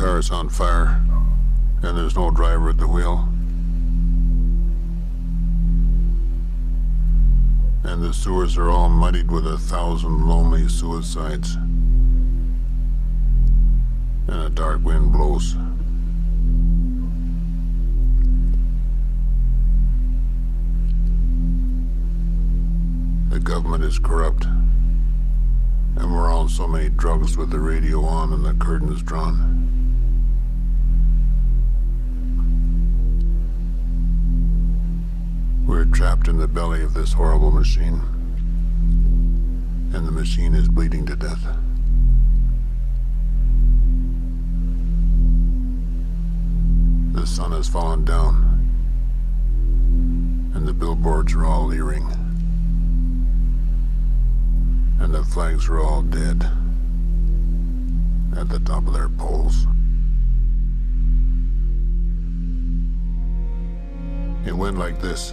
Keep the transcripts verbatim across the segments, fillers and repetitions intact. car is on fire, and there's no driver at the wheel. And the sewers are all muddied with a thousand lonely suicides. And a dark wind blows. The government is corrupt. And we're on so many drugs with the radio on and the curtains drawn. We're trapped in the belly of this horrible machine, and the machine is bleeding to death. The sun has fallen down, and the billboards are all leering, and the flags are all dead at the top of their poles. It went like this.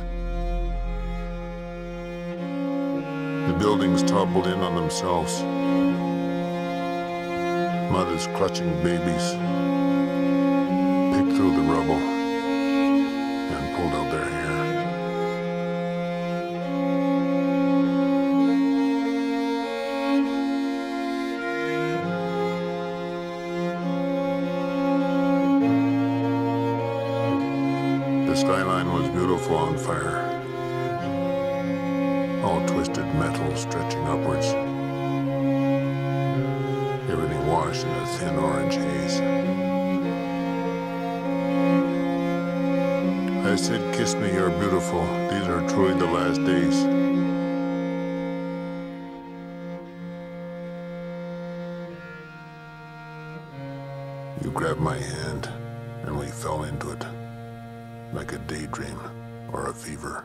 The buildings toppled in on themselves. Mothers clutching babies picked through the rubble and pulled out their hair. The skyline was beautiful on fire. All twisted metal stretching upwards. Everything washed in a thin orange haze. I said, "Kiss me, you're beautiful. These are truly the last days." You grabbed my hand, and we fell into it, like a daydream or a fever.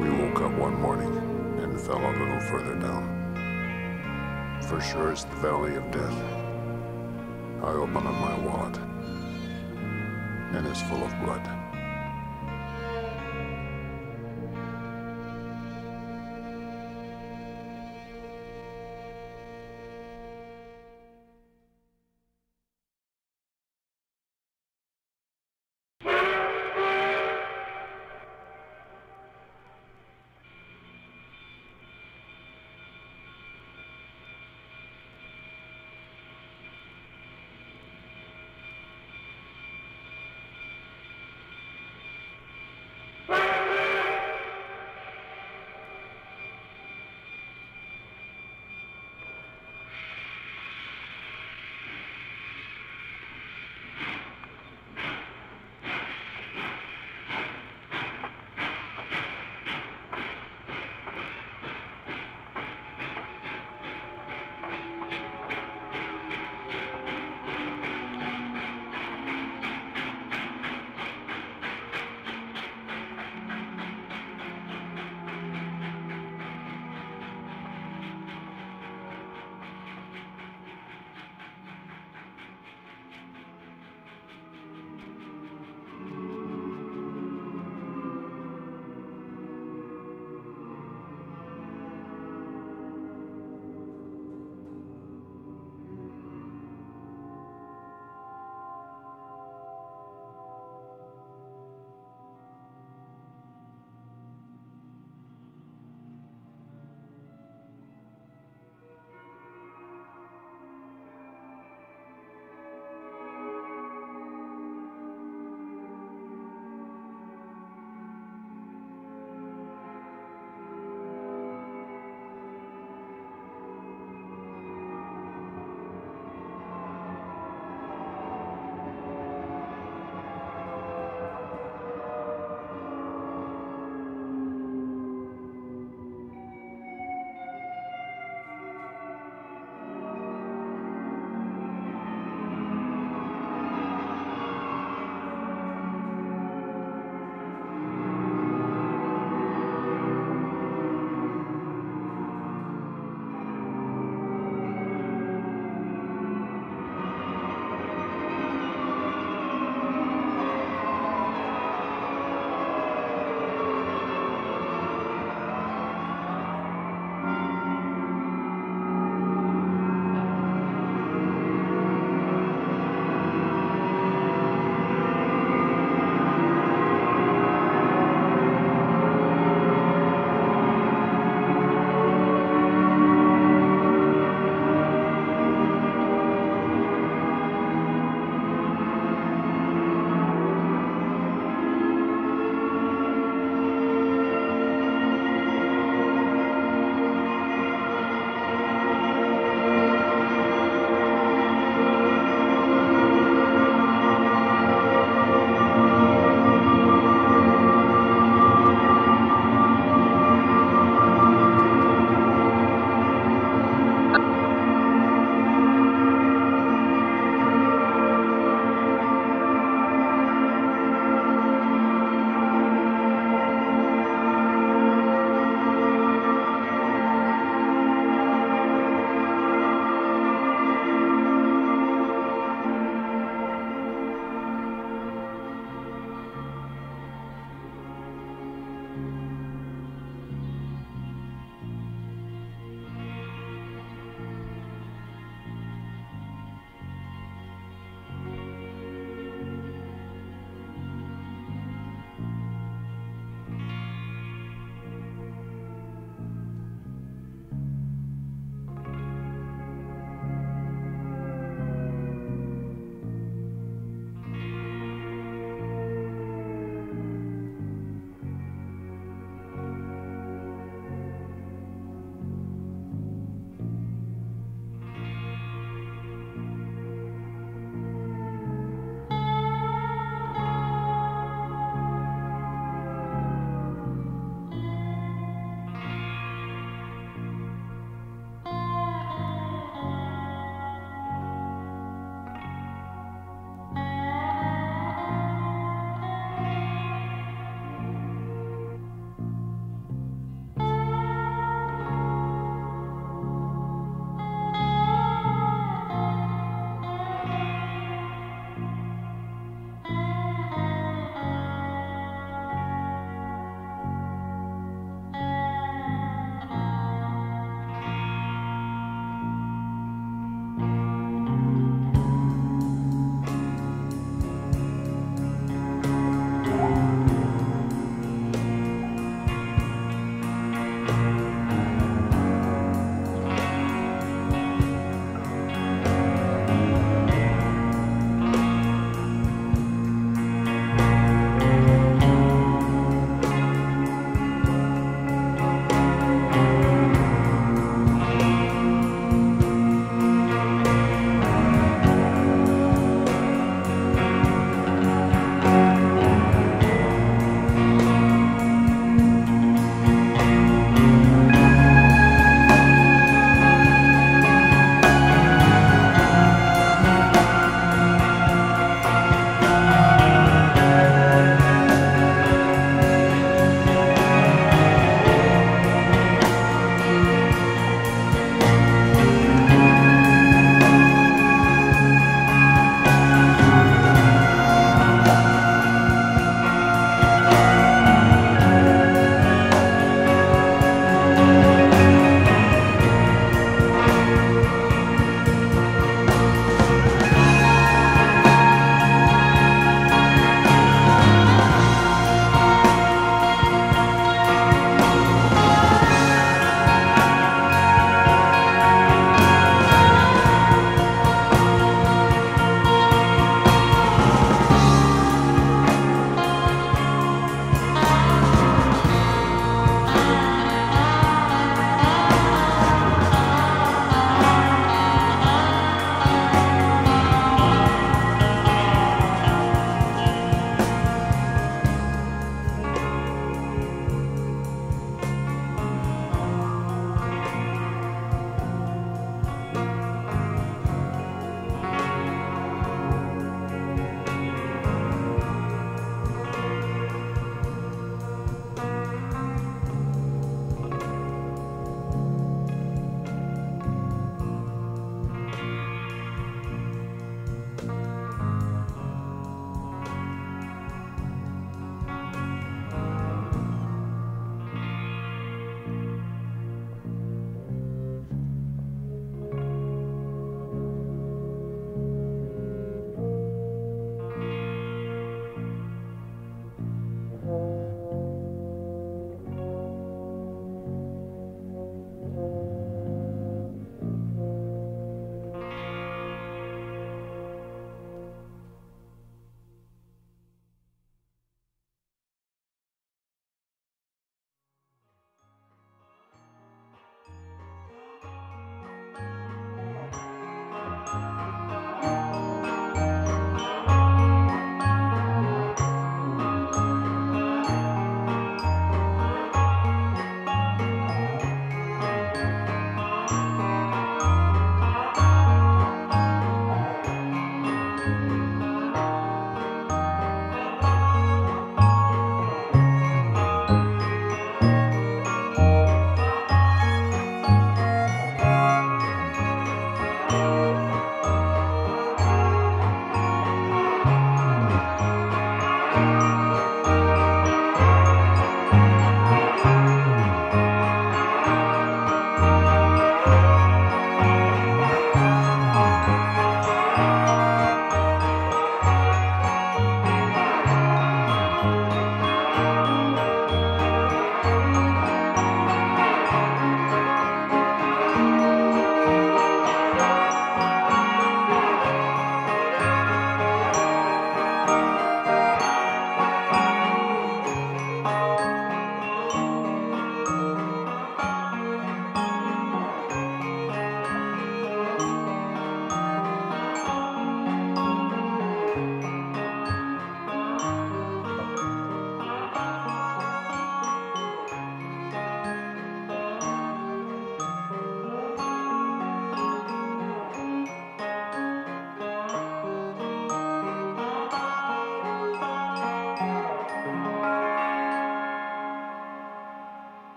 We woke up one morning and fell a little further down. For sure it's the Valley of Death. I open up my wallet, and it's full of blood.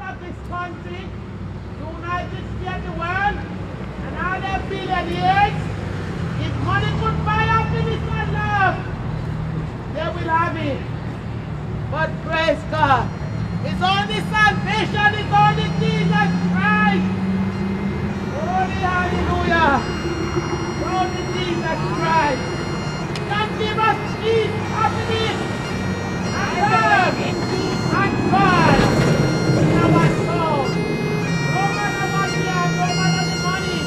of this country, United States, the world, and all their billionaires, if money could buy happiness and love, they will have it. But praise God, His only salvation is only Jesus Christ. Holy hallelujah, only Jesus Christ can give us peace, happiness, and love, and God in our soul. No matter what we have, no matter the money,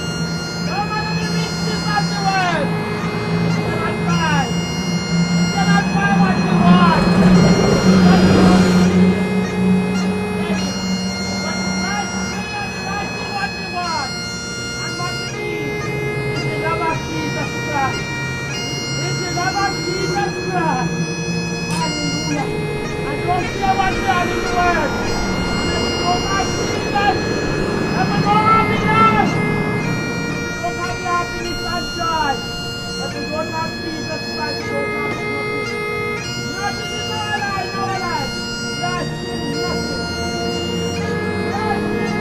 no matter the riches of the world, we cannot buy. We cannot buy what we want. But Christ made us rightly what we want, and what we need is the love of Jesus Christ. It's the love of Jesus Christ. Hallelujah. I don't care what we have in the world. Let's go back to Jesus. Let me go happiness. We don't have the happiness and joy. But we don't have Jesus Christ. We don't have nothing. Nothing is our life in our life. Yes, nothing. Yes, nothing. We don't have Jesus.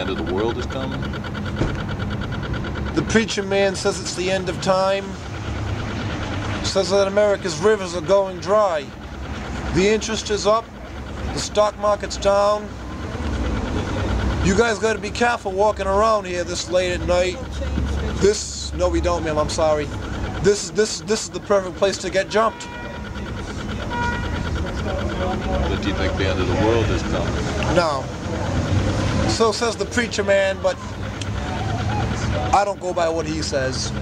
end of the world is coming? The preacher man says it's the end of time. Says that America's rivers are going dry. The interest is up. The stock market's down. You guys got to be careful walking around here this late at night. This, no we don't, ma'am, I'm sorry. This, this, this is the perfect place to get jumped. But do you think the end of the world is coming? No. So says the preacher man, but I don't go by what he says.